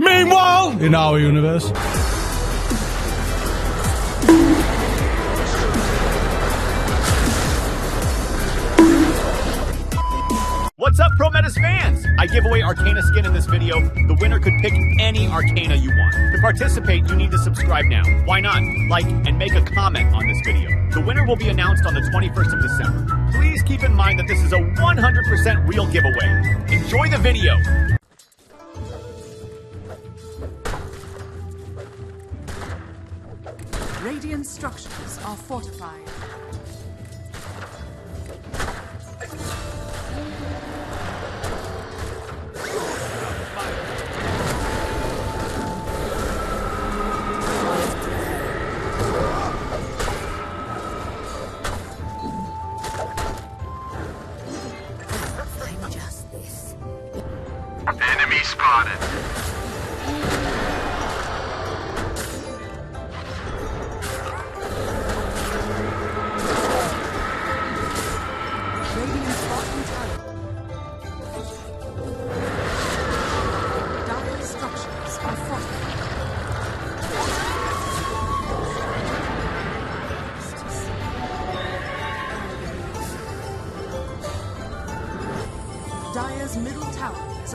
Meanwhile, in our universe. What's up, ProMeta's fans? I give away Arcana skin in this video. The winner could pick any Arcana you want. To participate, you need to subscribe now. Why not? Like and make a comment on this video. The winner will be announced on the 21st of December. Please keep in mind that this is a 100% real giveaway. Enjoy the video. Radiant structures are fortified. Dire's middle tower is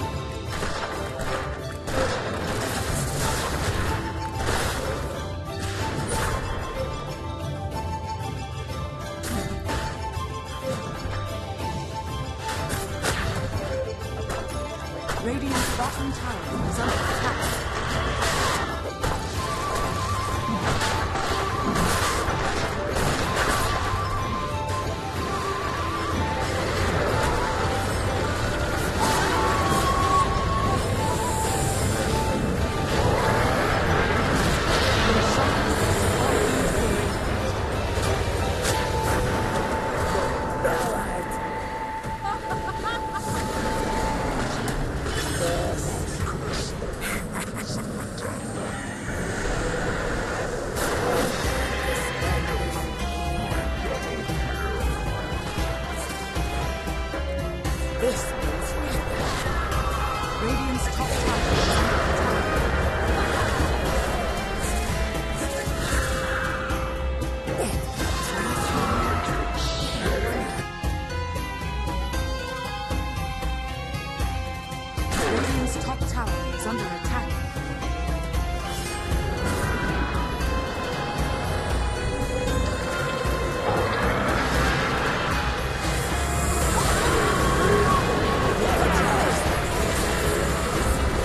Radiant's bottom tower is under is under attack. Dire's middle tower is under attack. Radiant's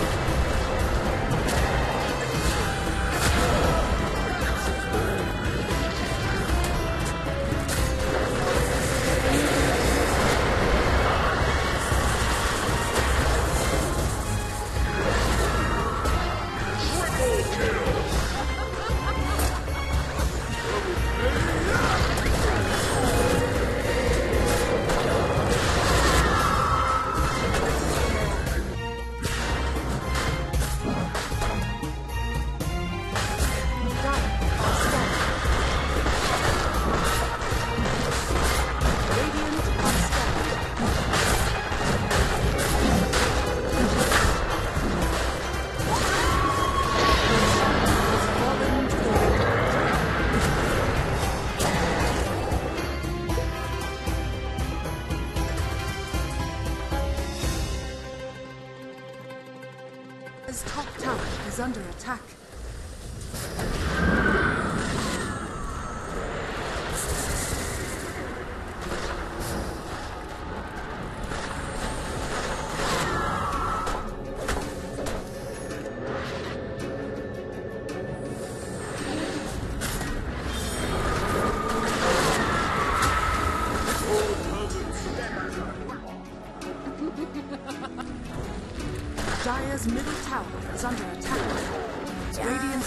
bottom tower is under attack.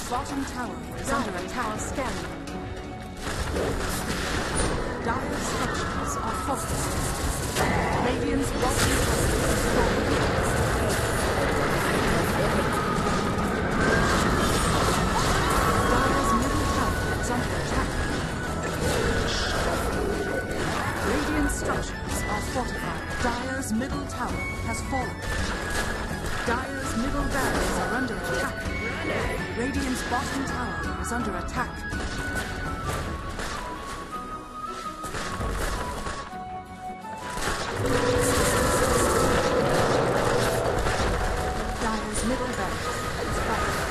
Scanning. Dire's structures are fortified. Radiant's bottom tower is fortified. under attack. Radiant's bottom tower is under attack. Dire's middle tower is under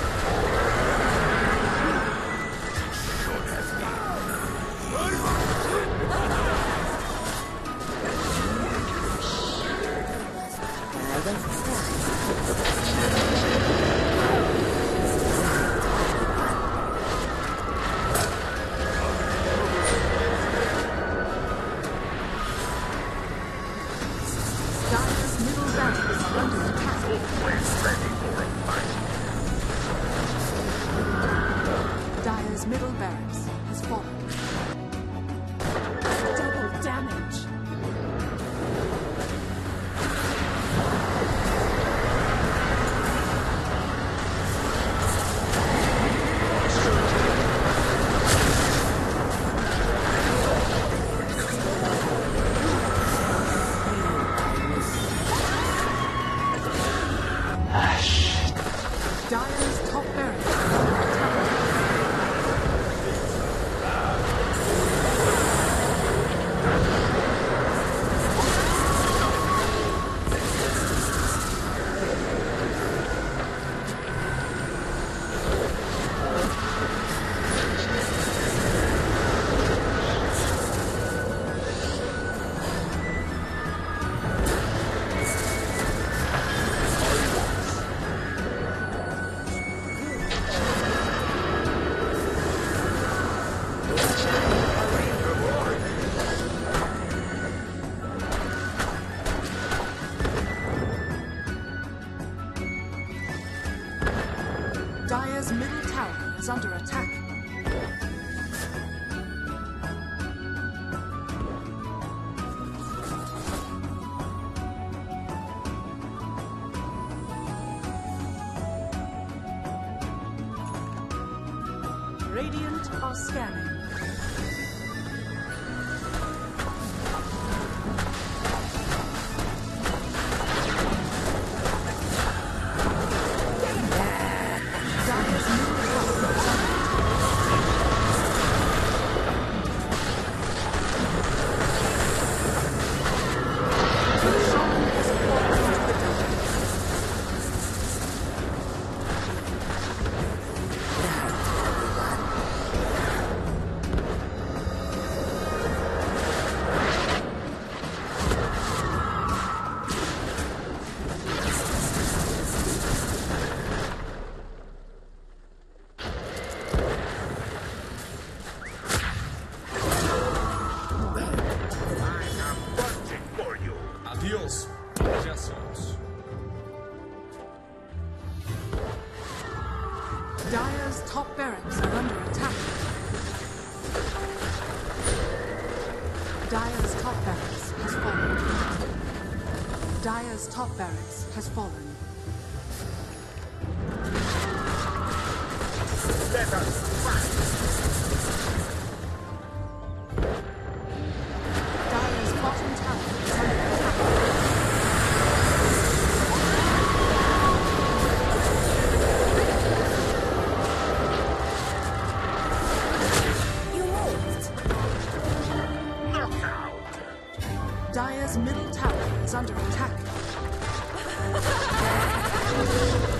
attack. Radiant are scanning. Dire's top barracks are under attack. Dire's top barracks has fallen. Dire's top barracks has fallen. Let us fight! Dire's middle tower is under attack.